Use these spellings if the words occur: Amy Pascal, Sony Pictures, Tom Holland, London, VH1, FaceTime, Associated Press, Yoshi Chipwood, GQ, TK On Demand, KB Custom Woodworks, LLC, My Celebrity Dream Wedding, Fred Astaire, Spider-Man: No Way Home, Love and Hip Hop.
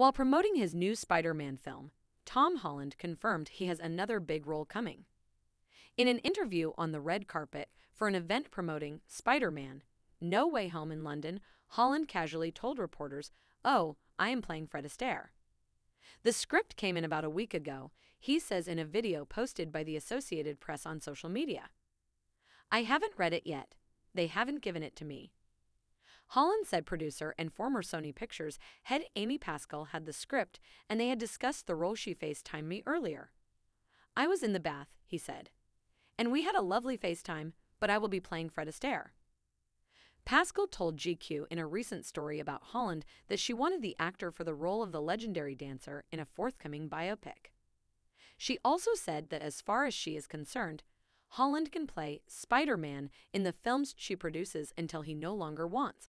While promoting his new Spider-Man film, Tom Holland confirmed he has another big role coming. In an interview on the red carpet for an event promoting Spider-Man: No Way Home in London, Holland casually told reporters, "Oh, I am playing Fred Astaire." The script came in about a week ago, he says in a video posted by the Associated Press on social media. "I haven't read it yet. They haven't given it to me." Holland said producer and former Sony Pictures head Amy Pascal had the script and they had discussed the role. She FaceTimed me earlier. "I was in the bath," he said, "and we had a lovely FaceTime, but I will be playing Fred Astaire." Pascal told GQ in a recent story about Holland that she wanted the actor for the role of the legendary dancer in a forthcoming biopic. She also said that as far as she is concerned, Holland can play Spider-Man in the films she produces until he no longer wants.